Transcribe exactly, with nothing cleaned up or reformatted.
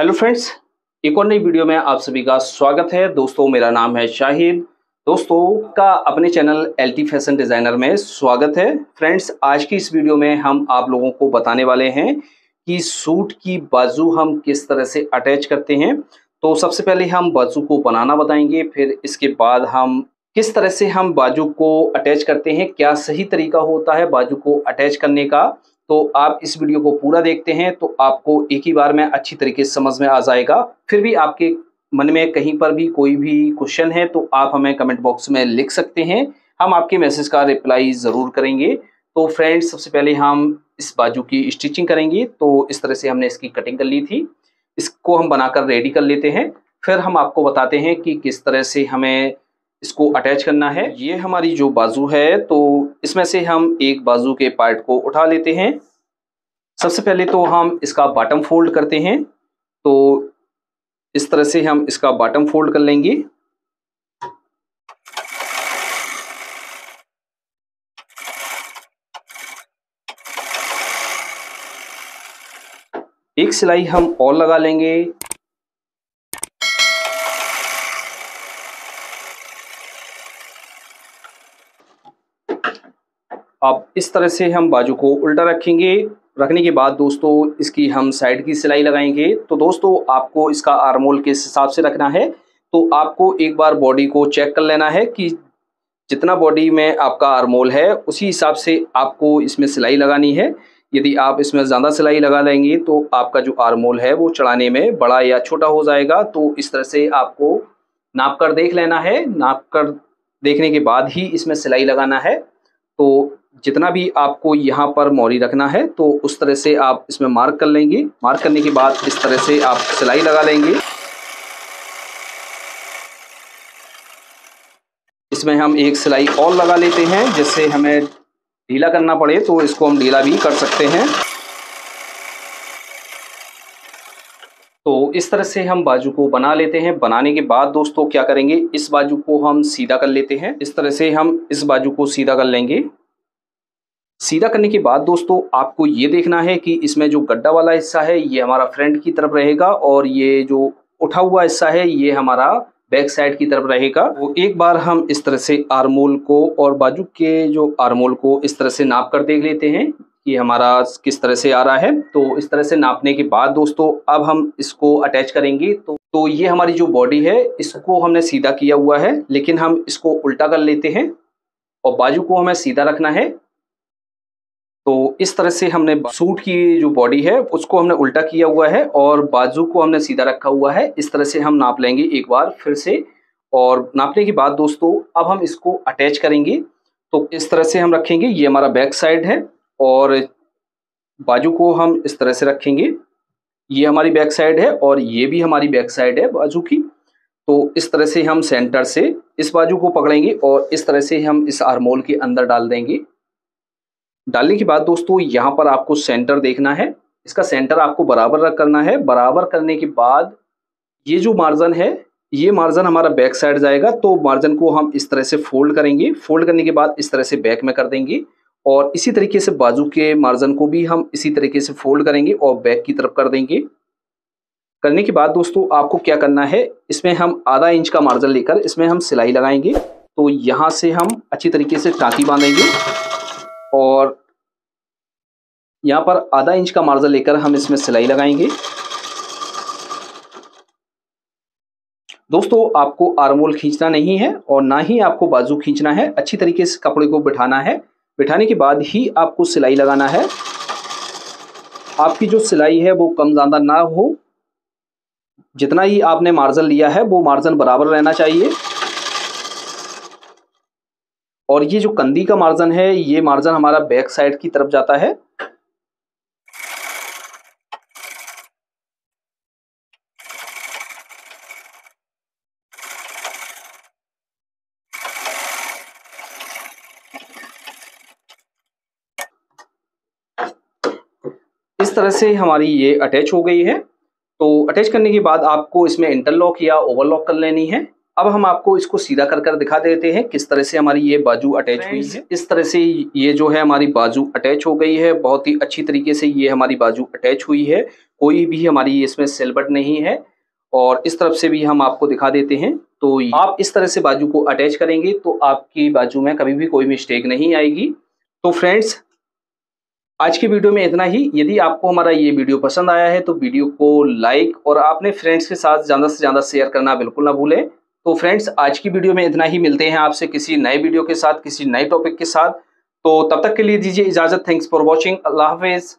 Hello friends, एक और नई वीडियो में आप सभी का स्वागत है। दोस्तों मेरा नाम है शाहिद। दोस्तों का अपने चैनल एलटी फैशन डिज़ाइनर में स्वागत है। फ्रेंड्स आज की इस वीडियो में हम आप लोगों को बताने वाले हैं कि सूट की बाजू हम किस तरह से अटैच करते हैं। तो सबसे पहले हम बाजू को बनाना बताएंगे, फिर इसके बाद हम किस तरह से हम बाजू को अटैच करते हैं, क्या सही तरीका होता है बाजू को अटैच करने का। तो आप इस वीडियो को पूरा देखते हैं तो आपको एक ही बार में अच्छी तरीके से समझ में आ जाएगा। फिर भी आपके मन में कहीं पर भी कोई भी क्वेश्चन है तो आप हमें कमेंट बॉक्स में लिख सकते हैं, हम आपके मैसेज का रिप्लाई ज़रूर करेंगे। तो फ्रेंड्स सबसे पहले हम इस बाजू की स्टिचिंग करेंगे। तो इस तरह से हमने इसकी कटिंग कर ली थी, इसको हम बनाकर रेडी कर लेते हैं, फिर हम आपको बताते हैं कि किस तरह से हमें इसको अटैच करना है। ये हमारी जो बाजू है तो इसमें से हम एक बाजू के पार्ट को उठा लेते हैं। सबसे पहले तो हम इसका बॉटम फोल्ड करते हैं, तो इस तरह से हम इसका बॉटम फोल्ड कर लेंगे। एक सिलाई हम और लगा लेंगे। अब इस तरह से हम बाजू को उल्टा रखेंगे। रखने के बाद दोस्तों इसकी हम साइड की सिलाई लगाएंगे। तो दोस्तों आपको इसका आर्म होल के हिसाब से रखना है, तो आपको एक बार बॉडी को चेक कर लेना है कि जितना बॉडी में आपका आर्म होल है उसी हिसाब से आपको इसमें सिलाई लगानी है। यदि आप इसमें ज़्यादा सिलाई लगा लेंगे तो आपका जो आर्म होल है वो चढ़ाने में बड़ा या छोटा हो जाएगा। तो इस तरह से आपको नाप कर देख लेना है, नाप कर देखने के बाद ही इसमें सिलाई लगाना है। तो जितना भी आपको यहाँ पर मोरी रखना है तो उस तरह से आप इसमें मार्क कर लेंगे। मार्क करने के बाद इस तरह से आप सिलाई लगा लेंगे। इसमें हम एक सिलाई और लगा लेते हैं, जिससे हमें ढीला करना पड़े तो इसको हम ढीला भी कर सकते हैं। तो इस तरह से हम बाजू को बना लेते हैं। बनाने के बाद दोस्तों क्या करेंगे, इस बाजू को हम सीधा कर लेते हैं। इस तरह से हम इस बाजू को सीधा कर लेंगे। सीधा करने के बाद दोस्तों आपको ये देखना है कि इसमें जो गड्ढा वाला हिस्सा है ये हमारा फ्रंट की तरफ रहेगा और ये जो उठा हुआ हिस्सा है ये हमारा बैक साइड की तरफ रहेगा। तो एक बार हम इस तरह से आर्मोल को और बाजू के जो आर्मोल को इस तरह से नाप कर देख लेते हैं कि हमारा किस तरह से आ रहा है। तो इस तरह से नापने के बाद दोस्तों अब हम इसको अटैच करेंगे। तो तो ये हमारी जो बॉडी है इसको हमने सीधा किया हुआ है, लेकिन हम इसको उल्टा कर लेते हैं और बाजू को हमें सीधा रखना है। तो इस तरह से हमने सूट की जो बॉडी है उसको हमने उल्टा किया हुआ है और बाजू को हमने सीधा रखा हुआ है। इस तरह से हम नाप लेंगे एक बार फिर से, और नापने के बाद दोस्तों अब हम इसको अटैच करेंगे। तो इस तरह से हम रखेंगे, ये हमारा बैक साइड है और बाजू को हम इस तरह से रखेंगे। ये हमारी बैक साइड है और ये भी हमारी बैक साइड है बाजू की। तो इस तरह से हम सेंटर से इस बाजू को पकड़ेंगे और इस तरह से हम इस आर्मोल के अंदर डाल देंगे। डालने के बाद दोस्तों यहाँ पर आपको सेंटर देखना है, इसका सेंटर आपको बराबर रख करना है। बराबर करने के बाद ये जो मार्जिन है ये मार्जिन हमारा बैक साइड जाएगा, तो मार्जिन को हम इस तरह से फोल्ड करेंगे। फोल्ड करने के बाद इस तरह से बैक में कर देंगे और इसी तरीके से बाजू के मार्जिन को भी हम इसी तरीके से फोल्ड करेंगे और बैक की तरफ कर देंगे। करने के बाद दोस्तों आपको क्या करना है, इसमें हम आधा इंच का मार्जिन लेकर इसमें हम सिलाई लगाएंगे। तो यहाँ से हम अच्छी तरीके से टाँकी बांधेंगे और यहाँ पर आधा इंच का मार्जिन लेकर हम इसमें सिलाई लगाएंगे। दोस्तों आपको आर्मोल खींचना नहीं है और ना ही आपको बाजू खींचना है, अच्छी तरीके से कपड़े को बिठाना है। बिठाने के बाद ही आपको सिलाई लगाना है। आपकी जो सिलाई है वो कम ज़्यादा ना हो, जितना ही आपने मार्जिन लिया है वो मार्जिन बराबर रहना चाहिए। और ये जो कंधी का मार्जिन है ये मार्जिन हमारा बैक साइड की तरफ जाता है। इस तरह से हमारी ये अटैच हो गई है। तो अटैच करने के बाद आपको इसमें इंटरलॉक या ओवरलॉक कर लेनी है। अब हम आपको इसको सीधा कर कर दिखा देते हैं किस तरह से हमारी ये बाजू अटैच हुई है। इस तरह से ये जो है हमारी बाजू अटैच हो गई है, बहुत ही अच्छी तरीके से ये हमारी बाजू अटैच हुई है। कोई भी हमारी इसमें सिलबट नहीं है। और इस तरफ से भी हम आपको दिखा देते हैं। तो आप इस तरह से बाजू को अटैच करेंगे तो आपकी बाजू में कभी भी कोई मिस्टेक नहीं आएगी। तो फ्रेंड्स, आज की वीडियो में इतना ही। यदि आपको हमारा ये वीडियो पसंद आया है तो वीडियो को लाइक और अपने फ्रेंड्स के साथ ज़्यादा से ज़्यादा शेयर करना बिल्कुल ना भूलें। तो फ्रेंड्स, आज की वीडियो में इतना ही। मिलते हैं आपसे किसी नए वीडियो के साथ, किसी नए टॉपिक के साथ। तो तब तक के लिए दीजिए इजाज़त। Thanks for watching. अल्लाह हाफिज़।